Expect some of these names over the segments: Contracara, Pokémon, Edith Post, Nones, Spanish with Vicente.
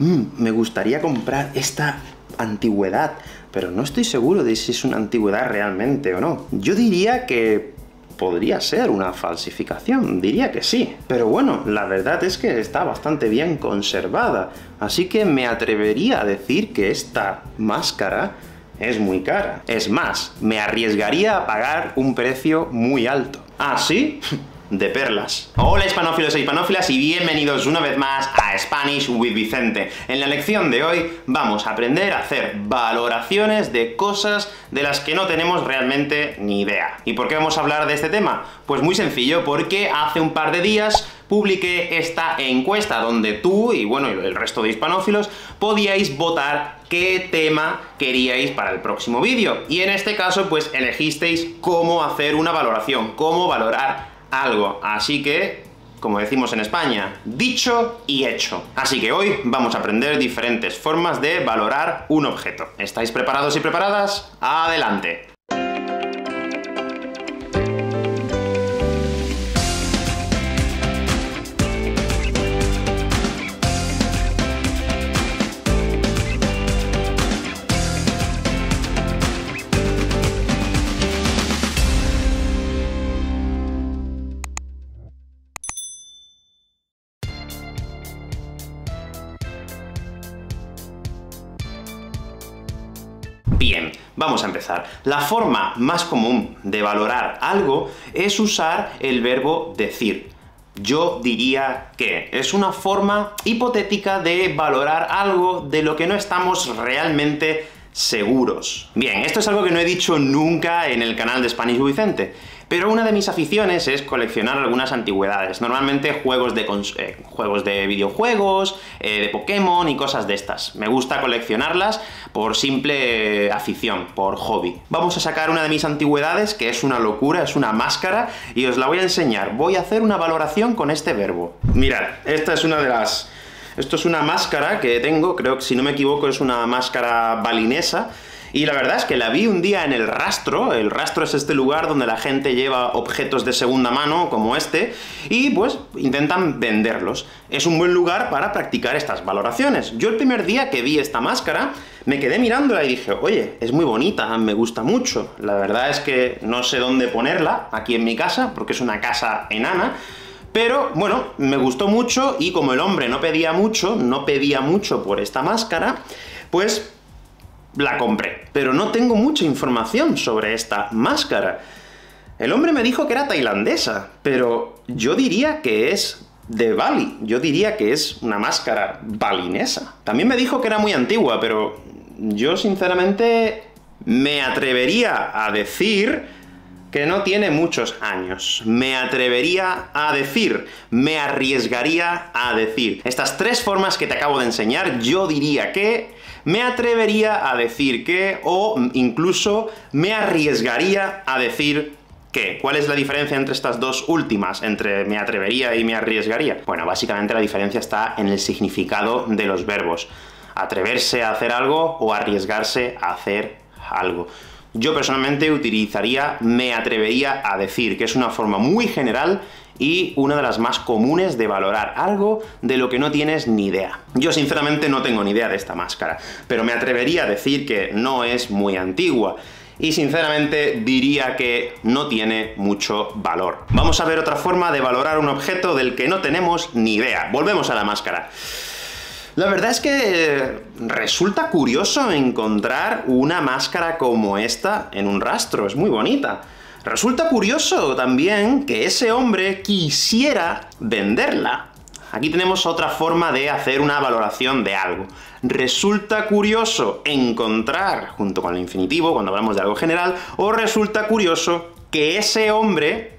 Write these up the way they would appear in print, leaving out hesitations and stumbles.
me gustaría comprar esta antigüedad, pero no estoy seguro de si es una antigüedad realmente o no. Yo diría que podría ser una falsificación, diría que sí. Pero bueno, la verdad es que está bastante bien conservada, así que me atrevería a decir que esta máscara es muy cara. Es más, me arriesgaría a pagar un precio muy alto. ¿Ah, sí? De perlas. Hola hispanófilos e hispanófilas y bienvenidos una vez más a Spanish with Vicente. En la lección de hoy vamos a aprender a hacer valoraciones de cosas de las que no tenemos realmente ni idea. ¿Y por qué vamos a hablar de este tema? Pues muy sencillo, porque hace un par de días publiqué esta encuesta donde tú y bueno, el resto de hispanófilos podíais votar qué tema queríais para el próximo vídeo. Y en este caso pues elegisteis cómo hacer una valoración, cómo valorar algo, así que, como decimos en España, dicho y hecho. Así que hoy vamos a aprender diferentes formas de valorar un objeto. ¿Estáis preparados y preparadas? ¡Adelante! Bien, vamos a empezar. La forma más común de valorar algo es usar el verbo decir. Yo diría que es una forma hipotética de valorar algo de lo que no estamos realmente seguros. Bien, esto es algo que no he dicho nunca en el canal de Spanish with Vicente, pero una de mis aficiones es coleccionar algunas antigüedades, normalmente juegos de videojuegos, de Pokémon y cosas de estas. Me gusta coleccionarlas por simple afición, por hobby. Vamos a sacar una de mis antigüedades, que es una locura, es una máscara, y os la voy a enseñar. Voy a hacer una valoración con este verbo. Mirad, esta es una de las... Esto es una máscara que tengo, creo que si no me equivoco es una máscara balinesa, y la verdad es que la vi un día en el rastro. El rastro es este lugar donde la gente lleva objetos de segunda mano, como este, y pues intentan venderlos. Es un buen lugar para practicar estas valoraciones. Yo el primer día que vi esta máscara, me quedé mirándola y dije, oye, es muy bonita, me gusta mucho. La verdad es que no sé dónde ponerla, aquí en mi casa, porque es una casa enana. Pero, bueno, me gustó mucho, y como el hombre no pedía mucho por esta máscara, pues la compré. Pero no tengo mucha información sobre esta máscara. El hombre me dijo que era tailandesa, pero yo diría que es de Bali. Yo diría que es una máscara balinesa. También me dijo que era muy antigua, pero yo sinceramente me atrevería a decir que no tiene muchos años. Me atrevería a decir, me arriesgaría a decir. Estas tres formas que te acabo de enseñar, yo diría que, me atrevería a decir que, o incluso me arriesgaría a decir que. ¿Cuál es la diferencia entre estas dos últimas, entre me atrevería y me arriesgaría? Bueno, básicamente la diferencia está en el significado de los verbos. Atreverse a hacer algo o arriesgarse a hacer algo. Yo personalmente utilizaría me atrevería a decir, que es una forma muy general y una de las más comunes de valorar algo de lo que no tienes ni idea. Yo sinceramente no tengo ni idea de esta máscara, pero me atrevería a decir que no es muy antigua. Y sinceramente diría que no tiene mucho valor. Vamos a ver otra forma de valorar un objeto del que no tenemos ni idea. Volvemos a la máscara. La verdad es que resulta curioso encontrar una máscara como esta en un rastro, es muy bonita. Resulta curioso también que ese hombre quisiera venderla. Aquí tenemos otra forma de hacer una valoración de algo. Resulta curioso encontrar, junto con el infinitivo, cuando hablamos de algo general, o resulta curioso que ese hombre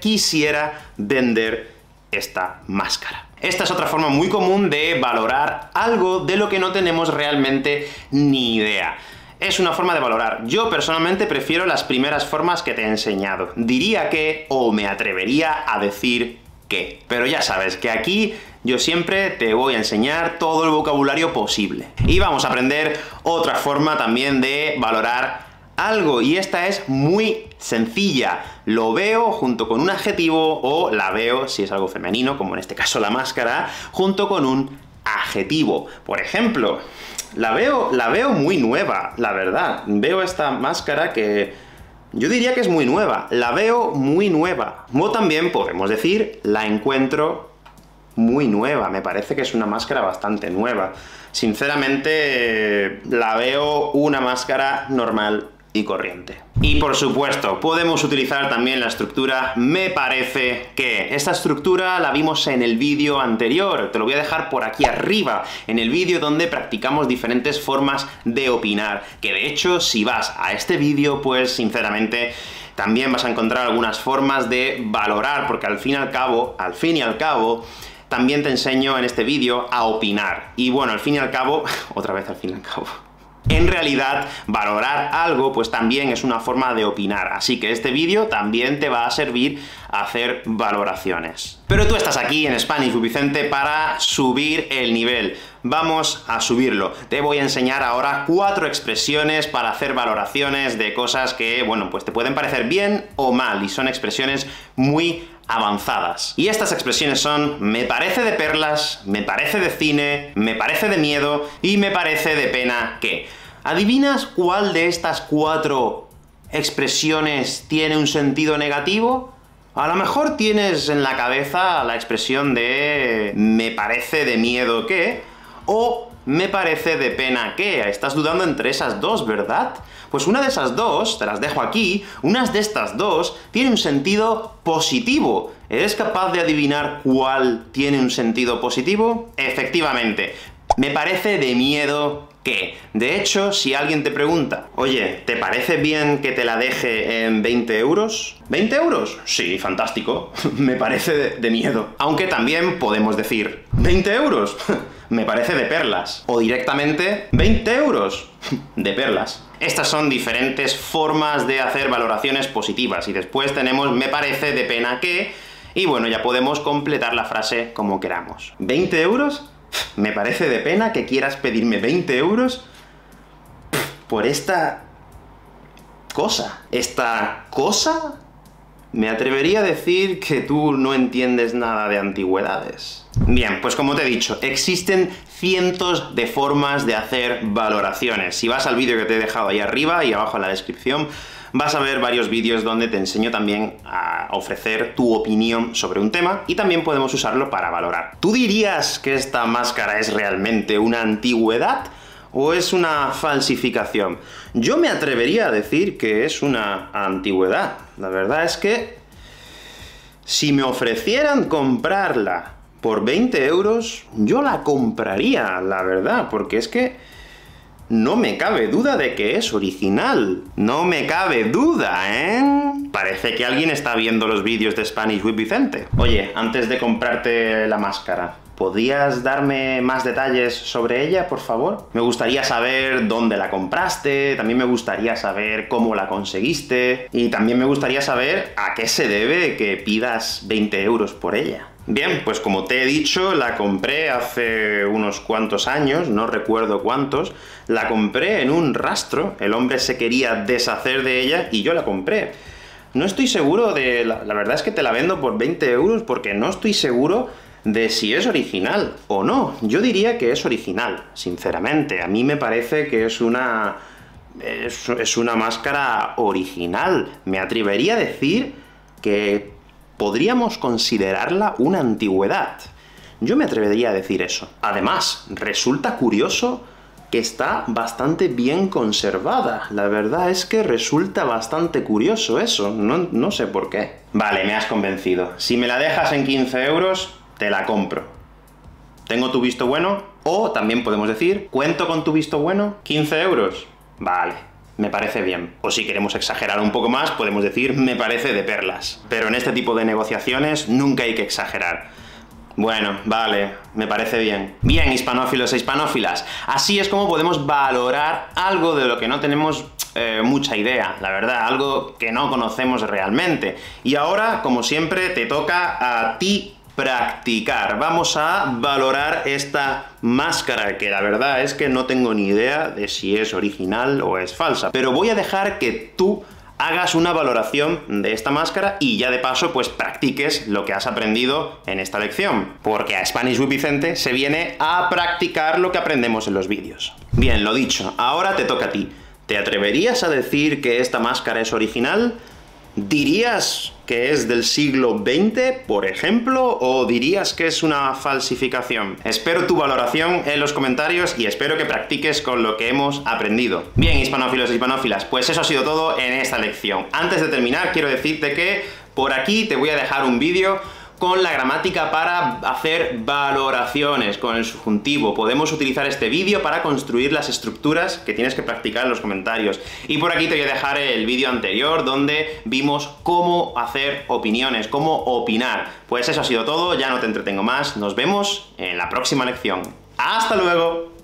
quisiera vender esta máscara. Esta es otra forma muy común de valorar algo de lo que no tenemos realmente ni idea. Es una forma de valorar. Yo personalmente prefiero las primeras formas que te he enseñado. Diría que, o me atrevería a decir que. Pero ya sabes que aquí yo siempre te voy a enseñar todo el vocabulario posible. Y vamos a aprender otra forma también de valorar algo, y esta es muy sencilla. Lo veo junto con un adjetivo, o la veo si es algo femenino, como en este caso la máscara, junto con un adjetivo. Por ejemplo, la veo muy nueva, la verdad. Veo esta máscara que yo diría que es muy nueva. La veo muy nueva. O también podemos decir, la encuentro muy nueva. Me parece que es una máscara bastante nueva. Sinceramente, la veo una máscara normal y corriente. Y por supuesto, podemos utilizar también la estructura me parece que. Esta estructura la vimos en el vídeo anterior, te lo voy a dejar por aquí arriba, en el vídeo donde practicamos diferentes formas de opinar, que de hecho, si vas a este vídeo, pues sinceramente también vas a encontrar algunas formas de valorar, porque al fin y al cabo, también te enseño en este vídeo a opinar. Y bueno, al fin y al cabo, en realidad, valorar algo, pues también es una forma de opinar. Así que este vídeo también te va a servir a hacer valoraciones. Pero tú estás aquí en Spanish with Vicente para subir el nivel. Vamos a subirlo. Te voy a enseñar ahora 4 expresiones para hacer valoraciones de cosas que, bueno, pues te pueden parecer bien o mal, y son expresiones muy avanzadas. Y estas expresiones son me parece de perlas, me parece de cine, me parece de miedo y me parece de pena que. ¿Adivinas cuál de estas 4 expresiones tiene un sentido negativo? A lo mejor tienes en la cabeza la expresión de me parece de miedo que o me parece de pena que. Estás dudando entre esas dos, ¿verdad? Pues una de esas dos, te las dejo aquí, unas de estas dos tiene un sentido positivo. ¿Eres capaz de adivinar cuál tiene un sentido positivo? Efectivamente, me parece de miedo que. De hecho, si alguien te pregunta, oye, ¿te parece bien que te la deje en 20 euros? ¿20 euros? Sí, fantástico. Me parece de miedo. Aunque también podemos decir, ¿20 euros? Me parece de perlas. O directamente, 20 euros de perlas. Estas son diferentes formas de hacer valoraciones positivas. Y después tenemos me parece de pena que. Y bueno, ya podemos completar la frase como queramos. ¿20 euros? Me parece de pena que quieras pedirme 20 euros por esta cosa. ¿Esta cosa? Me atrevería a decir que tú no entiendes nada de antigüedades. Bien, pues como te he dicho, existen cientos de formas de hacer valoraciones. Si vas al vídeo que te he dejado ahí arriba y abajo en la descripción, vas a ver varios vídeos donde te enseño también a ofrecer tu opinión sobre un tema, y también podemos usarlo para valorar. ¿Tú dirías que esta máscara es realmente una antigüedad o es una falsificación? Yo me atrevería a decir que es una antigüedad. La verdad es que si me ofrecieran comprarla por 20 euros, yo la compraría, la verdad, porque es que no me cabe duda de que es original. No me cabe duda, ¿eh? Parece que alguien está viendo los vídeos de Spanish with Vicente. Oye, antes de comprarte la máscara, ¿podrías darme más detalles sobre ella, por favor? Me gustaría saber dónde la compraste, también me gustaría saber cómo la conseguiste, y también me gustaría saber a qué se debe que pidas 20 euros por ella. Bien, pues como te he dicho, la compré hace unos cuantos años, no recuerdo cuántos, la compré en un rastro, el hombre se quería deshacer de ella y yo la compré. No estoy seguro de... La verdad es que te la vendo por 20 euros porque no estoy seguro de si es original o no. Yo diría que es original, sinceramente. A mí me parece que es una máscara original. Me atrevería a decir que podríamos considerarla una antigüedad. Yo me atrevería a decir eso. Además, resulta curioso que está bastante bien conservada. La verdad es que resulta bastante curioso eso. No sé por qué. Vale, me has convencido. Si me la dejas en 15 euros, te la compro. ¿Tengo tu visto bueno? O también podemos decir, ¿cuento con tu visto bueno? 15 euros. Vale. Me parece bien. O si queremos exagerar un poco más, podemos decir me parece de perlas. Pero en este tipo de negociaciones nunca hay que exagerar. Bueno, vale, me parece bien. Bien, hispanófilos e hispanófilas, así es como podemos valorar algo de lo que no tenemos mucha idea, la verdad, algo que no conocemos realmente. Y ahora, como siempre, te toca a ti practicar. Vamos a valorar esta máscara, que la verdad es que no tengo ni idea de si es original o es falsa, pero voy a dejar que tú hagas una valoración de esta máscara y ya de paso pues practiques lo que has aprendido en esta lección, porque a Spanish with Vicente se viene a practicar lo que aprendemos en los vídeos. Bien, lo dicho, ahora te toca a ti. ¿Te atreverías a decir que esta máscara es original? ¿Dirías que es del siglo XX, por ejemplo, o dirías que es una falsificación? Espero tu valoración en los comentarios y espero que practiques con lo que hemos aprendido. Bien, hispanófilos e hispanófilas, pues eso ha sido todo en esta lección. Antes de terminar, quiero decirte que por aquí te voy a dejar un vídeo con la gramática para hacer valoraciones, con el subjuntivo. Podemos utilizar este vídeo para construir las estructuras que tienes que practicar en los comentarios. Y por aquí te voy a dejar el vídeo anterior donde vimos cómo hacer opiniones, cómo opinar. Pues eso ha sido todo, ya no te entretengo más, nos vemos en la próxima lección. ¡Hasta luego!